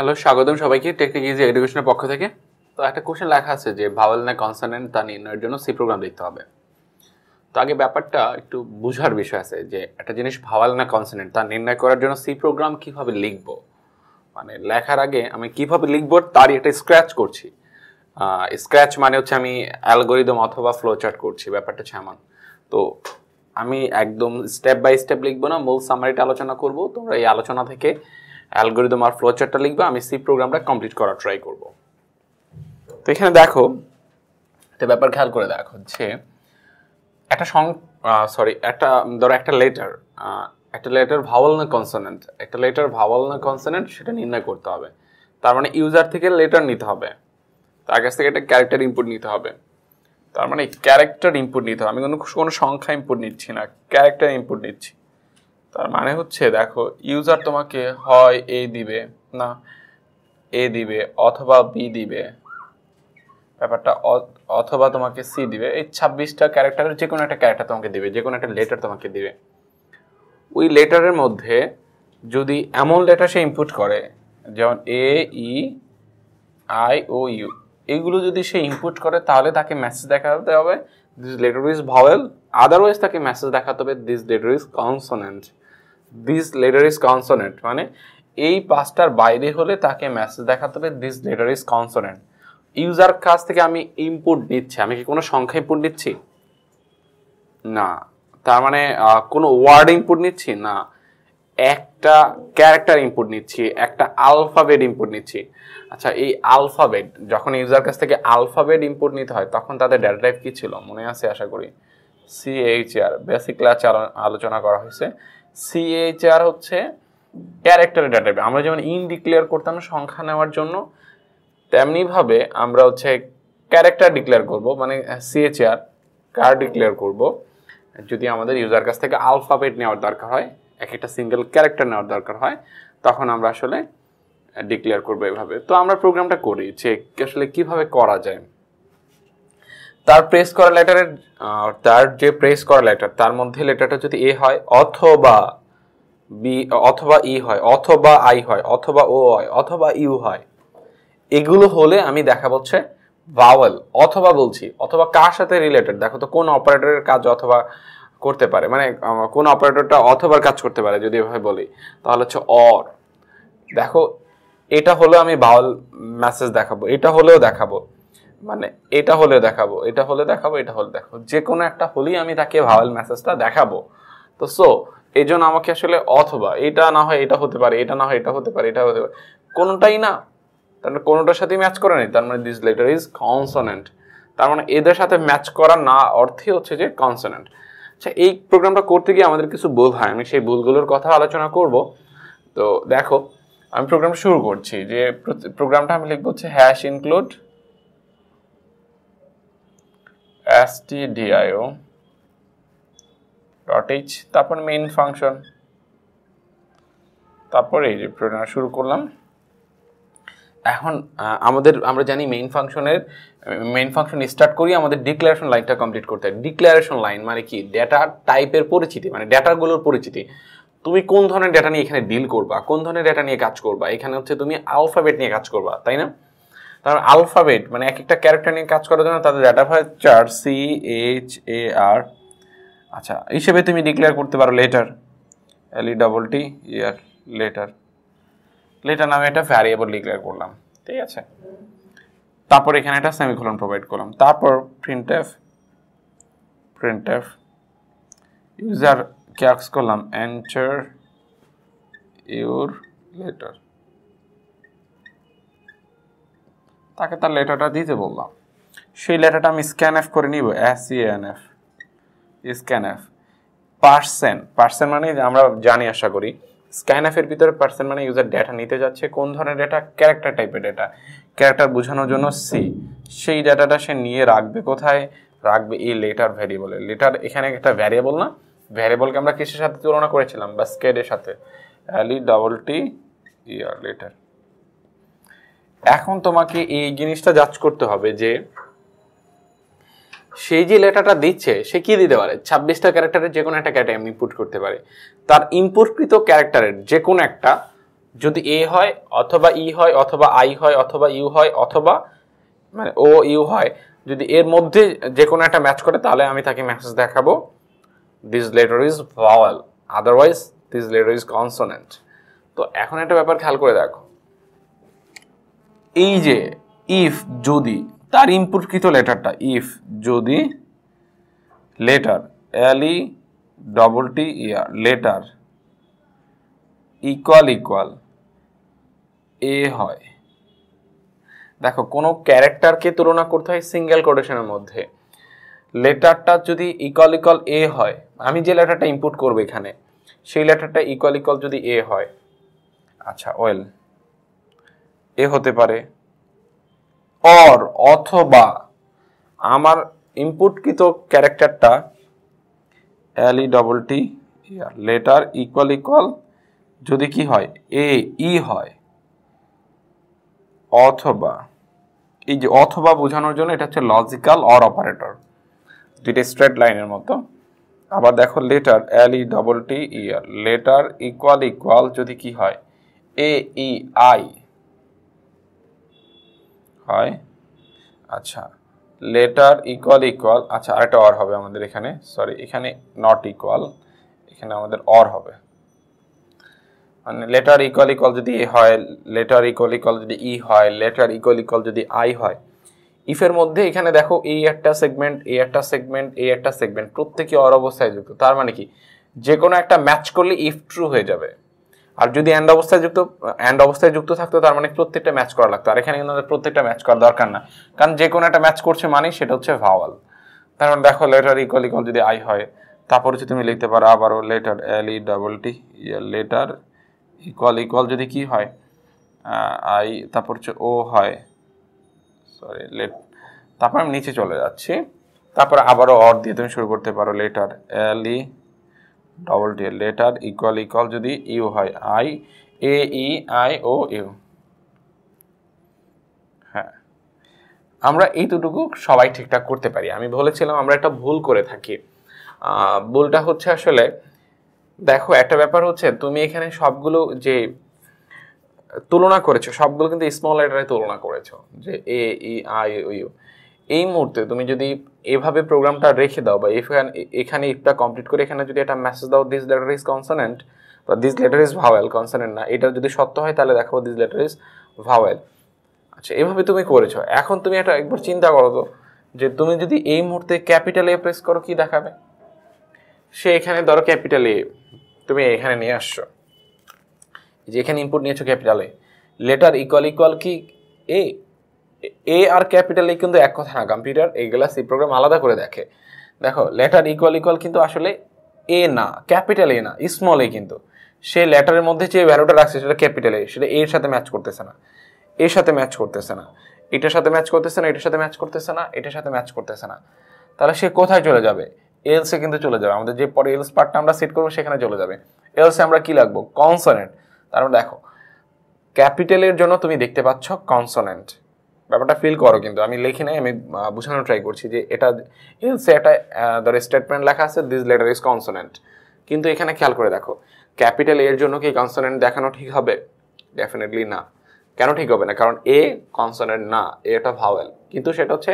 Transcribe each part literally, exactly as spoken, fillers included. Hello, স্বাগতম সবাইকে technique easy এডুকেশনের পক্ষ থেকে। তো একটা কোশ্চেন লেখা আছে যে ভাওয়েল না কনসোনেন্ট তা নির্ণয়ের জন্য সি প্রোগ্রাম লিখতে হবে। তো আগে ব্যাপারটা একটু বোঝার বিষয় আছে যে একটা জিনিস ভাওয়েল না কনসোনেন্ট তা নির্ণয় করার জন্য সি প্রোগ্রাম কীভাবে লিখব, মানে লেখার আগে আমি কীভাবে লিখব তারই একটা স্ক্র্যাচ করছি। স্ক্র্যাচ মানে হচ্ছে আমি অ্যালগোরিদম অথবা ফ্লোচার্ট করছি, ব্যাপারটা এমন। তো আমি একদম স্টেপ বাই স্টেপ লিখব না, মূল সামারিটা আলোচনা করব। তোমরা এই আলোচনা থেকে অ্যালগোরিদম আর ফ্লোচার্টটা লিখবে, আমি সি প্রোগ্রামটা কমপ্লিট করার ট্রাই করব। তো এখানে দেখো একটা ব্যাপার খেয়াল করে দেখো যে একটা সং সরি একটা ধরো একটা লেটার একটা লেটার ভাওয়াল না কনসোনেন্ট একটা লেটার ভাওয়াল না কনসোনেন্ট সেটা নির্ণয় করতে হবে। তার মানে ইউজার থেকে লেটার নিতে হবে, তার কাছ থেকে একটা ক্যারেক্টার ইনপুট নিতে হবে। তার মানে ক্যারেক্টার ইনপুট নিতে হবে, আমি কোনো কোনো সংখ্যা ইনপুট নিচ্ছি না, ক্যারেক্টার ইনপুট নিচ্ছি। তার মানে হচ্ছে দেখো ইউজার তোমাকে হয় এ দিবে না এ দিবে অথবা বি দিবে ব্যাপারটা, অথবা তোমাকে সি দিবে। এই ছাব্বিশটা ক্যারেক্টারের যে কোনো একটা ক্যারেক্টার তোমাকে দিবে, যে কোনো একটা লেটার তোমাকে দিবে। ওই লেটারের মধ্যে যদি এমন লেটার সে ইনপুট করে, যেমন এ ই আই ও ইউ, এইগুলো যদি সে ইনপুট করে তাহলে তাকে মেসেজ দেখাতে হবে this letter is vowel. Otherwise তাকে মেসেজ দেখাতে হবে this letter is consonant. This letter is consonant মানে এই পাঁচটার বাইরে হলে তাকে মেসেজ দেখাতে হবে this letter is consonant. User কাছ থেকে আমি ইনপুট নিচ্ছি, আমি কি কোনো সংখ্যা ইনপুট নিচ্ছি? না। তার মানে কোনো ওয়ার্ড ইনপুট নিচ্ছি না, একটা ক্যারেক্টার ইনপুট নিচ্ছি, একটা আলফাবেট ইনপুট নিচ্ছি। আচ্ছা, এই আলফাবেট যখন ইউজার কাছ থেকে আলফাবেট ইনপুট নিতে হয় তখন তাদের ডেটা টাইপ কী ছিল মনে আছে? আশা করি সিএইচআর, বেসিক ক্লাসে আলোচনা করা হয়েছে। সিএইচআর হচ্ছে ক্যারেক্টারের ডেটা টাইপ। আমরা যেমন ইন ডিক্লেয়ার করতাম সংখ্যা নেওয়ার জন্য, তেমনিভাবে আমরা হচ্ছে ক্যারেক্টার ডিক্লেয়ার করব, মানে সিএইচআর কার ডিক্লেয়ার করব যদি আমাদের ইউজার কাছ থেকে আলফাবেট নেওয়ার দরকার হয়, এক একটা সিঙ্গেল ক্যারেক্টার নেওয়ার দরকার হয়, তখন আমরা আসলে ডিক্লেয়ার করবো এভাবে। তো আমরা প্রোগ্রামটা করি যে আসলে কীভাবে করা যায়। তার প্রেস করা লেটারের তার যে প্রেস করা লেটার তার মধ্যে লেটারটা যদি এ হয় অথবা বি অথবা ই হয় অথবা আই হয় অথবা ও হয় অথবা ইউ হয়, এগুলো হলে আমি দেখা বলছে ভাওয়েল। অথবা বলছি অথবা কার সাথে রিলেটেড, দেখো তো কোন অপারেটরের কাজ অথবা করতে পারে, মানে কোন অপারেটরটা অথবার কাজ করতে পারে। যদি এভাবে বলি তাহলে হচ্ছে অর, দেখো এটা হলেও আমি ভাওয়েল মেসেজ দেখাবো, এটা হলেও দেখাবো, মানে এটা হলেও দেখাবো, এটা হলে দেখাবো, এটা হলে দেখাবো, যে কোনো একটা হলেই আমি তাকে ভাওয়েল মেসেজটা দেখাবো। তো সো এই জন্য আমাকে আসলে অথবা এটা না হয় এটা হতে পারে, এটা না হয় এটা হতে পারে, এটা হতে পারে, কোনোটাই না, তাহলে কোনোটার সাথে ম্যাচ করে নেই। তার মানে দিস লেটার ইজ কনসোনেন্ট, তার মানে এদের সাথে ম্যাচ করা না অর্থে হচ্ছে যে কনসোনেন্ট। আচ্ছা, এই প্রোগ্রামটা করতে গিয়ে আমাদের কিছু ভুল হয়, আমি সেই ভুলগুলোর কথা আলোচনা করব। তো দেখো আমি প্রোগ্রামটা শুরু করছি, যে প্রোগ্রামটা আমি লিখবো হচ্ছে hash include stdio dot h, তারপর মেইন ফাংশন, তারপর এই যে প্রোগ্রাম শুরু করলাম। এখন আমাদের আমরা জানি মেইন ফাংশনের মেইন ফাংশন স্টার্ট করি আমাদের ডিক্লারেশন লাইনটা কমপ্লিট করতে হয়। ডিক্লারেশন লাইন মানে কি? ডেটা টাইপের পরিচিতি, মানে ডেটাগুলোর পরিচিতি। তুমি কোন ধরনের ডেটা নিয়ে এখানে ডিল করবা, কোন ধরনের ডেটা নিয়ে কাজ করবা। এখানে হচ্ছে তুমি আলফাবেট নিয়ে কাজ করবা, তাই না? তার আলফাবেট মানে এক একটা ক্যারেক্টার নিয়ে কাজ করার জন্য তাদের ডেটা হয় চার সি এইচ এ আর। আচ্ছা, হিসেবে তুমি ডিক্লেয়ার করতে পারো letter, L E double T E R letter, letter নামে একটা ভ্যারিয়েবল ডিক্লেয়ার করলাম, ঠিক আছে? তারপর এখানে একটা সেমিকোলন প্রোভাইড করলাম, তারপর প্রিন্টএফ প্রিন্টএফ ইউজার ক্যাক্স করলাম এন্টার ইউর লেটার, তাকে তার লেটারটা দিতে বললাম। সেই লেটারটা আমি স্ক্যান এফ করে নিব, S C N F scan F. Percent percent মানে আমরা জানি আশা করি স্ক্যান এফের ভিতরে পার্সেন্ট মানে ইউজার ডেটা নিতে যাচ্ছে, কোন ধরনের ডেটা? ক্যারেক্টার টাইপের ডেটা, ক্যারেক্টার বোঝানোর জন্য সি। সেই ডেটাটা সে নিয়ে রাখবে কোথায়? রাখবে এই লেটার ভ্যারিয়েবলে। লেটার এখানে একটা ভ্যারিয়েবল না, ভ্যারিয়েবলকে আমরা কিসের সাথে তুলনা করেছিলাম? বাস্কেটের সাথে, এল E double T E R letter. এখন তোমাকে এই জিনিসটা যাচ করতে হবে যে সেই যে লেটারটা দিচ্ছে সে কি দিতে পারে? ছাব্বিশটা ক্যারেক্টারের যে কোনো একটা ক্যারেক্টার ইনপুট করতে পারে। তার ইনপুটকৃত ক্যারেক্টারের যে কোনো একটা যদি এ হয় অথবা ই হয় অথবা আই হয় অথবা ইউ হয় অথবা মানে ও ইউ হয়, যদি এর মধ্যে যে কোনো একটা ম্যাচ করে তাহলে আমি তাকে মেসেজ দেখাবো this letter is vowel, otherwise this letter is consonant. তো এখন একটা ব্যাপার খেয়াল করে দেখো, এই যে ইফ যদি, তার ইনপুটকৃত লেটারটা ইফ যদি letter L E double T E R letter equal equal A হয়। দেখো কোনো ক্যারেক্টারকে তুলনা করতে হয় সিঙ্গেল কোটেশনের মধ্যে, লেটারটা যদি ইকুয়াল ইকুয়াল এ হয়, আমি যে লেটারটা ইনপুট করবো এখানে সেই লেটারটা ইকুয়াল ইকুয়াল যদি এ হয়, আচ্ছা ওয়েল এ হতে পারে, অর অথবা আমার ইনপুটকৃত ক্যারেক্টারটা L E double T letter equal equal যদি কি হয় এ ই হয়, অথবা এই যে অথবা বোঝানোর জন্য এটা হচ্ছে লজিক্যাল অর অপারেটর, দুইটা স্ট্রেট লাইনের মতো। আবার দেখো letter L E double T E R letter equal equal যদি কি হয় এ ই আই হয়, আচ্ছা লেটার ইকুয়াল ইকুয়াল, আচ্ছা আরেকটা অর হবে আমাদের এখানে, সরি এখানে নট ইকুয়াল, এখানে আমাদের অর হবে, মানে লেটার ইকুয়াল ইকুয়াল যদি এ হয়, লেটার ইকুয়াল ইকুয়াল যদি ই হয়, লেটার ইকুয়াল ইকুয়াল যদি আই হয়। ইফের মধ্যে এখানে দেখো এই একটা সেগমেন্ট, এই একটা সেগমেন্ট, এই একটা সেগমেন্ট প্রত্যেকই অর অবস্থায় যুক্ত, তার মানে কি যে কোনো একটা ম্যাচ করলে ইফ ট্রু হয়ে যাবে। আর যদি এন্ড অবস্থায় যুক্ত, এন্ড অবস্থায় যুক্ত থাকতো তার মানে প্রত্যেকটা ম্যাচ করা লাগতো, আর এখানে কিন্তু প্রত্যেকটা ম্যাচ করা দরকার না, কারণ যে কোনো একটা ম্যাচ করছে মানে সেটা হচ্ছে ভাওয়াল। তার মানে দেখো লেটার ইকুয়াল ইকুয়াল যদি আই হয়, তারপর হচ্ছে তুমি লিখতে পারো আবারও letter L E double T letter equal equal যদি কি হয় আই, তারপর হচ্ছে ও হয়, সরি লেট, তারপর আমি নিচে চলে যাচ্ছি, তারপর আবারও অর দিয়ে তুমি শুরু করতে পারো letter L E double T letter equal equal যদি ইউ হয় I A E I O U. হ্যাঁ আমরা এই দুটুকু সবাই ঠিকঠাক করতে পারি। আমি বলেছিলাম আমরা একটা ভুল করে থাকি, ভুলটা হচ্ছে আসলে দেখো একটা ব্যাপার হচ্ছে তুমি এখানে সবগুলো যে তুলনা করেছো সবগুলো কিন্তু স্মল লেটারে তুলনা করেছো, যে এ ই আই ও ইউ। এই মুহূর্তে তুমি যদি এভাবে প্রোগ্রামটা রেখে দাও বা এখানে এখানে ইফটা কমপ্লিট করে এখানে যদি একটা মেসেজ দাও দিস লেটার ইজ কনসোনেন্ট বা this letter is vowel, consonant না, এটা যদি সত্য হয় তাহলে দেখো দিস লেটার ইজ ভাওয়েল। আচ্ছা এভাবে তুমি করেছো, এখন তুমি একটা একবার চিন্তা করো তো যে তুমি যদি এই মুহূর্তে ক্যাপিটাল এ প্রেস করো কি দেখাবে, সে এখানে ধরো ক্যাপিটাল এ তুমি এখানে নিয়ে আসছো, যে এখানে ইনপুট নিয়েছো capital A, letter equal equal কি A, A R capital A কিন্তু এক কথা না, কম্পিউটার এগুলা সি প্রোগ্রাম আলাদা করে দেখে। দেখো লেটার ইকুয়াল ইকুয়াল কিন্তু আসলে এ না, ক্যাপিটাল এ না, স্মল এ, কিন্তু সে লেটারের মধ্যে যে ভ্যালুটা রাখছে সেটা ক্যাপিটাল এ, সেটা এর সাথে ম্যাচ করতেছে না, এর সাথে ম্যাচ করতেছে না, এটার সাথে ম্যাচ করতেছে না, এটার সাথে ম্যাচ করতেছে না, এটার সাথে ম্যাচ করতেছে না, তাহলে সে কোথায় চলে যাবে, এলসে কিন্তু চলে যাবে। আমাদের যে পরে এলস পার্টটা আমরা সেট করবো সেখানে চলে যাবে, এলসে আমরা কি লাগবো কনসোনেন্ট। তারপর দেখো ক্যাপিটালের জন্য তুমি দেখতে পাচ্ছ কনসোনেন্ট, ব্যাপারটা ফিল করো, কিন্তু আমি লিখি নাই, আমি বোঝানোর ট্রাই করছি যে এটা এলসে একটা ধরো স্টেটমেন্ট লেখা আছে দিস লেটার ইজ কনসোনেন্ট, কিন্তু এখানে খেয়াল করে দেখো ক্যাপিটাল এর জন্য কি কনসোনেন্ট দেখানো ঠিক হবে, ডেফিনেটলি না। কেন ঠিক হবে না, কারণ এ কনসোনেন্ট না, এটা ভাওয়েল, কিন্তু সেটা হচ্ছে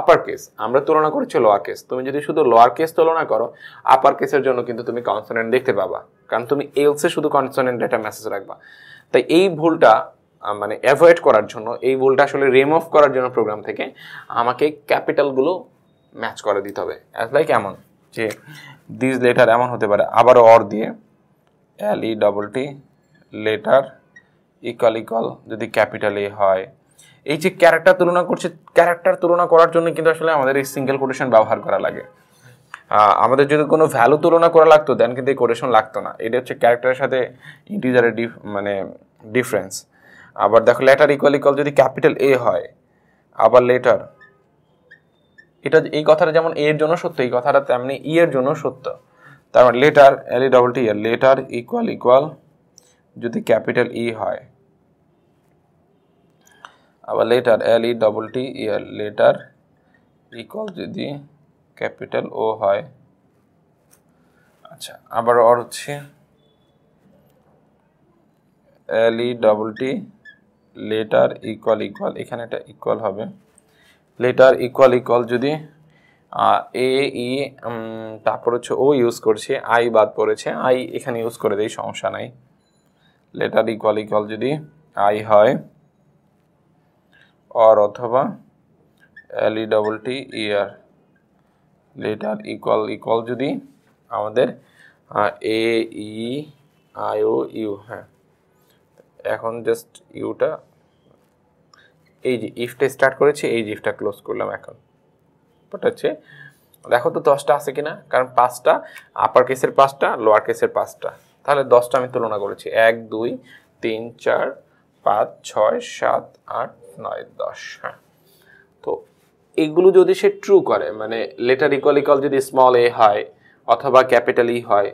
আপার কেস, আমরা তুলনা করেছি লোয়ার কেস। তুমি যদি শুধু লোয়ার কেস তুলনা করো আপার কেসের জন্য কিন্তু তুমি কনসোনেন্ট দেখতে পাবা, কারণ তুমি এলসে শুধু কনসোনেন্ট একটা মেসেজ রাখবা। তাই এই ভুলটা মানে অ্যাভয়েড করার জন্য, এই ভুলটা আসলে রিমুভ করার জন্য প্রোগ্রাম থেকে আমাকে ক্যাপিটালগুলো ম্যাচ করে দিতে হবে। অ্যাজ লাইক এমন যে দিস লেটার এমন হতে পারে, আবারও অর দিয়ে L E double T letter equal equal যদি ক্যাপিটাল এ হয়। এই যে ক্যারেক্টার তুলনা করছে, ক্যারেক্টার তুলনা করার জন্য কিন্তু আসলে আমাদের এই সিঙ্গেল কোটেশন ব্যবহার করা লাগে। আমাদের যদি কোনো ভ্যালু তুলনা করা লাগতো দেন কিন্তু এই কোটেশন লাগতো না, এটা হচ্ছে ক্যারেক্টারের সাথে ইন্টিজারের ডিফ মানে ডিফারেন্স। আবার দেখো লেটার ইকুয়াল ইকুয়াল যদি ক্যাপিটাল এ হয়, আবার লেটার, এটা এই কথাটা যেমন এর জন্য সত্য এই কথাটা তেমনি ই এর জন্য সত্য, তার মানে letter L E double T R letter equal equal যদি ক্যাপিটাল ই হয়, আবার letter L E double T E R letter equal যদি ক্যাপিটাল ও হয়, আচ্ছা আবার অর হচ্ছে L E double T letter equal equal এখানে এটা ইকুয়াল হবে লেটার ইকুয়াল ইকুয়াল যদি এ ই তারপর হচ্ছে ও ইউজ করছে আই বাদ পড়েছে আই এখানে ইউজ করে দেই সমস্যা নাই লেটার ইকুয়াল ইকুয়াল যদি আই হয় और অথবা L E double T E R letter equal equal যদি আমাদের এ ই আই ও ইউ হ্যাঁ এখন জাস্ট ইউটা এই যে ইফটা স্টার্ট করেছি এই ইফটা ক্লোজ করলাম এখন পড়াচ্ছে দেখো তো দশটা আছে কিনা কারণ পাঁচটা আপার কেসের পাঁচটা লোয়ার কেসের পাঁচটা তাহলে দশটা আমি তুলনা করেছি এক দুই তিন চার পাঁচ ছয় সাত আট নয় দশ হ্যাঁ তো এগুলো যদি সে ট্রু করে মানে লেটার ইকুয়াল ইকুয়াল যদি স্মল এ হয় অথবা ক্যাপিটাল ই হয়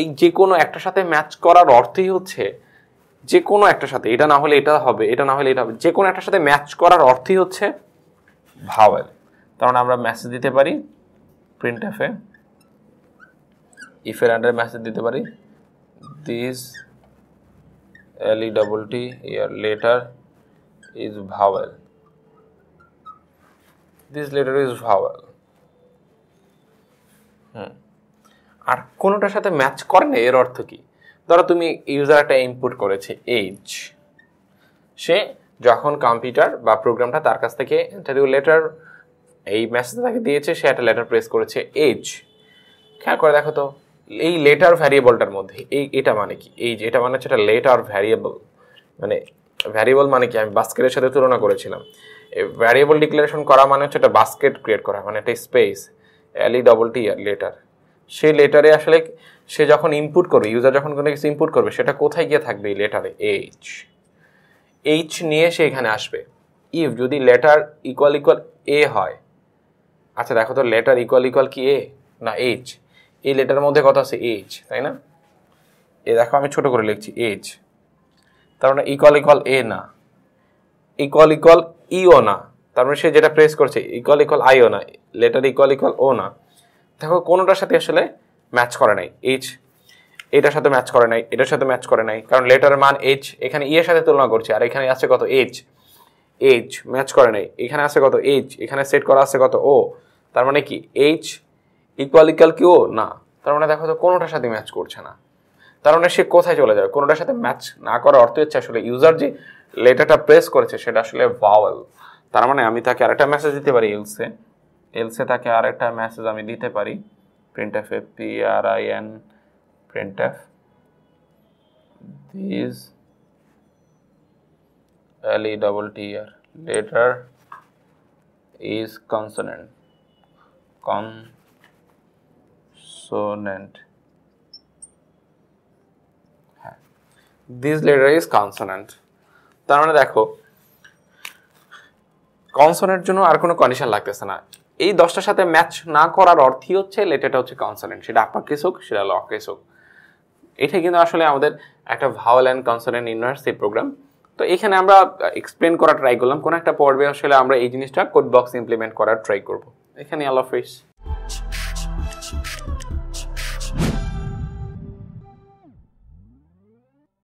এই যে কোনো একটার সাথে ম্যাচ করার অর্থই হচ্ছে যে কোনো একটার সাথে এটা না হলে এটা হবে এটা না হলে এটা হবে যে কোনো একটার সাথে ম্যাচ করার অর্থই হচ্ছে ভাওয়েল কারণ আমরা মেসেজ দিতে পারি printf এ if এর আন্ডারে মেসেজ দিতে পারি this l e double t here letter is vowel this letter is vowel হুম আর কোনটার সাথে ম্যাচ করে না এর অর্থ কি ধরো তুমি ইউজার একটা ইনপুট করেছে এজ সে যখন কম্পিউটার বা প্রোগ্রামটা তার কাছ থেকে ইন্টারভিউ লেটার এই মেসেজটাকে দিয়েছে সে একটা লেটার প্রেস করেছে এজ খেয়াল করে দেখো তো এই লেটার ভ্যারিয়েবলটার মধ্যে এই এটা মানে কি এজ এটা মানে হচ্ছে একটা লেটার ভ্যারিয়েবল মানে ভ্যারিয়েবল মানে কি আমি বাস্কেটের সাথে তুলনা করেছিলাম এই ভ্যারিয়েবল ডিক্লারেশন করা মানে হচ্ছে একটা বাস্কেট ক্রিয়েট করা মানে একটা space L E double T R letter সেই লেটারে আসলে সে যখন ইনপুট করবে ইউজার যখন কোনো কিছু ইনপুট করবে সেটা কোথায় গিয়ে থাকবে এই লেটারে এইচ এইচ নিয়ে সে এখানে আসবে ইফ যদি লেটার ইকুয়াল ইকুয়াল এ হয় আচ্ছা দেখো তো লেটার ইকুয়াল ইকুয়াল কি এ না এইচ এই লেটারের মধ্যে কত আছে এইচ তাই না এ দেখো আমি ছোট করে লিখছি এইচ তার মানে ইকুয়াল ইকুয়াল এ না ইকুয়াল ইকুয়াল ইও না তার মানে সে যেটা প্রেস করছে ইকুয়াল ইকুয়াল আইও না লেটার ইকুয়াল ইকুয়াল ও না দেখো কোনটার সাথে আসলে ম্যাচ করে নাই এইচ এটার সাথে ম্যাচ করে নাই এটার সাথে ম্যাচ করে নাই কারণ লেটারের মান এইচ এখানে ই এর সাথে তুলনা করছি আর এখানে আছে কত এইচ এইচ ম্যাচ করে নাই এখানে আছে কত এইচ এখানে সেট করা আছে কত ও তার মানে কি এইচ ইকুয়াল ইকুয়াল কি ও না তার মানে দেখো তো কোনটার সাথে ম্যাচ করছে না তার মানে সে কোথায় চলে যাবে কোনটার সাথে ম্যাচ না করার অর্থ হচ্ছে আসলে ইউজার যে লেটারটা প্রেস করেছে সেটা আসলে ভাওয়েল তার মানে আমি তাকে আরেকটা মেসেজ দিতে পারি এলসে এলসে তাকে আরেকটা মেসেজ আমি দিতে পারি printf p r i n printf this l e double t r letter is consonant consonant this letter is consonant তার মানে দেখো কনসোনেন্টের জন্য আর কোনো কন্ডিশন লাগতেছে না এই দশটার সাথে ম্যাচ না করার অর্থই হচ্ছে লেটারটা হচ্ছে কনসোনেন্ট সেটা আপার কেস হোক সেটা লোয়ার কেস হোক এটা কিন্তু আসলে আমাদের একটা ভাওয়েল অ্যান্ড কনসোনেন্ট নির্ণয়ের সেই প্রোগ্রাম তো এখানে আমরা এক্সপ্লেন করার ট্রাই করলাম কোনো একটা পর্বে আসলে আমরা এই জিনিসটা কোড বক্স ইমপ্লিমেন্ট করার ট্রাই করব এখানে আল্লাহ হাফেজ।